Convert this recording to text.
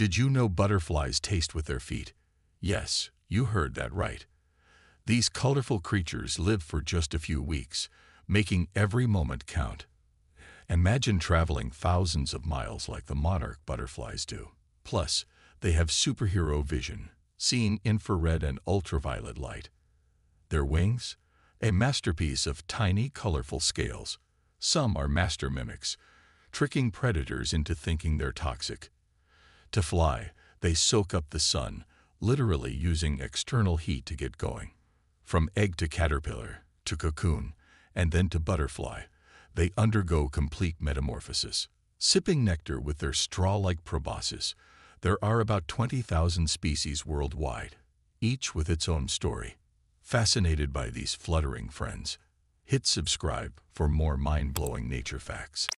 Did you know butterflies taste with their feet? Yes, you heard that right. These colorful creatures live for just a few weeks, making every moment count. Imagine traveling thousands of miles like the monarch butterflies do. Plus, they have superhero vision, seeing infrared and ultraviolet light. Their wings? A masterpiece of tiny, colorful scales. Some are master mimics, tricking predators into thinking they're toxic. To fly, they soak up the sun, literally using external heat to get going. From egg to caterpillar, to cocoon, and then to butterfly, they undergo complete metamorphosis. Sipping nectar with their straw-like proboscis, there are about 20,000 species worldwide, each with its own story. Fascinated by these fluttering friends? Hit subscribe for more mind-blowing nature facts.